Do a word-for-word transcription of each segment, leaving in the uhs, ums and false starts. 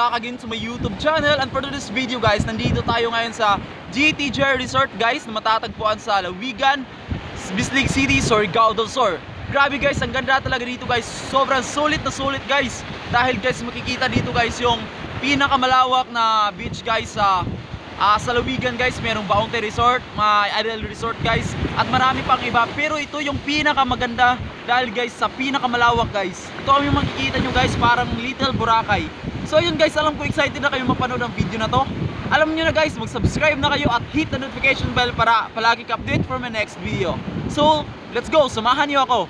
back again to my YouTube channel. And for this video guys, nandito tayo ngayon sa G T Geer Resort guys, na matatagpuan sa Lawigan, Bislig City, Surigao del Sur. Grabe guys, ang ganda talaga dito guys. Sobrang sulit na sulit guys. Dahil guys, makikita dito guys yung pinakamalawak na beach guys sa Uh, sa Lawigan guys. Merong Bounty Resort, may Adel Resort guys, at marami pang iba, pero ito yung pinakamaganda dahil guys sa pinakamalawak guys. Ito yung makikita nyo guys, parang Little Boracay. So yun guys, alam ko excited na kayo mapanood ang video na to. Alam nyo na guys, mag-subscribe na kayo at hit the notification bell para palagi ka-update for my next video. So let's go, samahan nyo ako.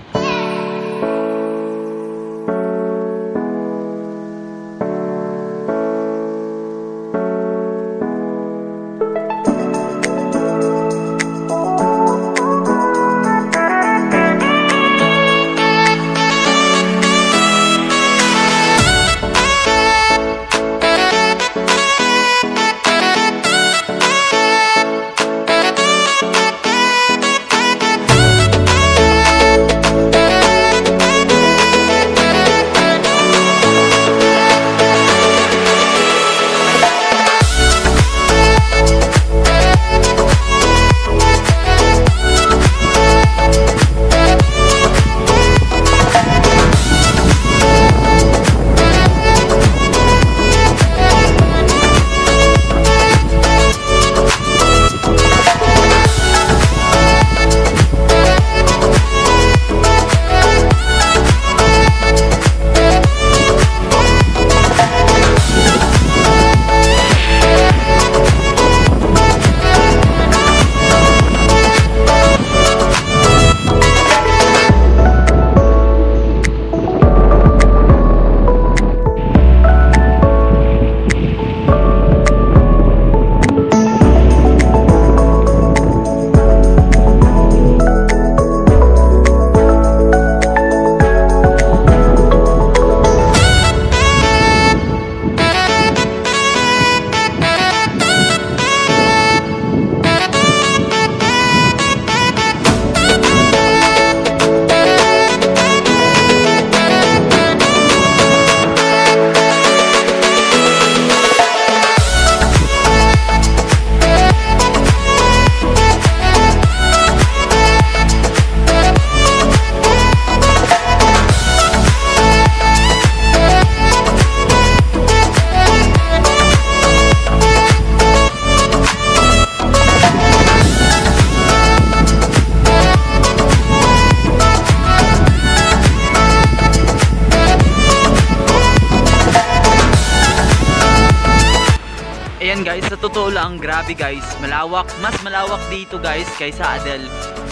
Guys, sa totoo lang, grabe guys, malawak, mas malawak dito guys kaysa Adel,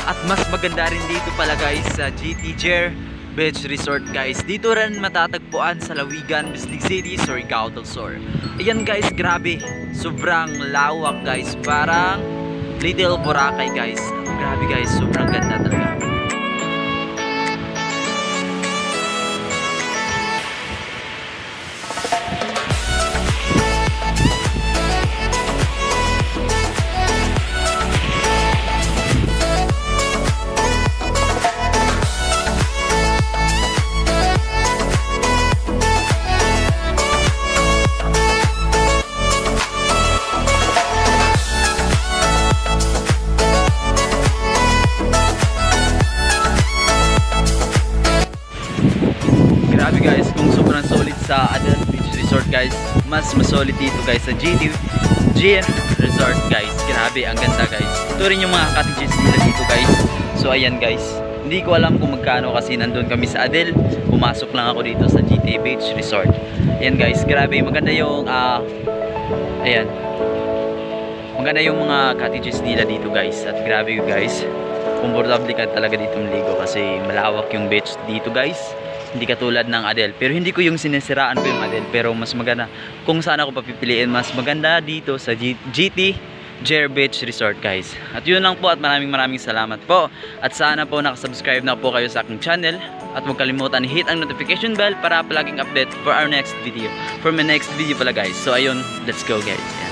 at mas maganda rin dito pala guys sa G T Geer Beach Resort guys. Dito rin matatagpuan sa Lawigan, Bislig City, Surigao del Sur. Ayan guys, grabe, sobrang lawak guys, parang Little Boracay guys. Grabe guys, sobrang ganda talaga. Sa Adel Beach Resort guys, mas masolid dito guys sa G T Geer Resort guys. Grabe, ang ganda guys. Ito rin yung mga cottages nila dito guys. So ayan guys, hindi ko alam kung magkano kasi nandun kami sa Adel, pumasok lang ako dito sa G T Beach Resort. Ayan guys, grabe, maganda yung uh, ayan, maganda yung mga cottages nila dito guys. At grabe guys, comfortable ka talaga dito maligo kasi malawak yung beach dito guys. Hindi katulad ng Adel, pero hindi ko yung sinisiraan ko yung Adel, pero mas maganda kung saan ako papipiliin, mas maganda dito sa G T Geer Beach Resort guys. At yun lang po, at maraming maraming salamat po, at sana po nakasubscribe na po kayo sa aking channel, at huwag kalimutan hit ang notification bell para palaging update for our next video for my next video pala guys. So ayun, let's go guys.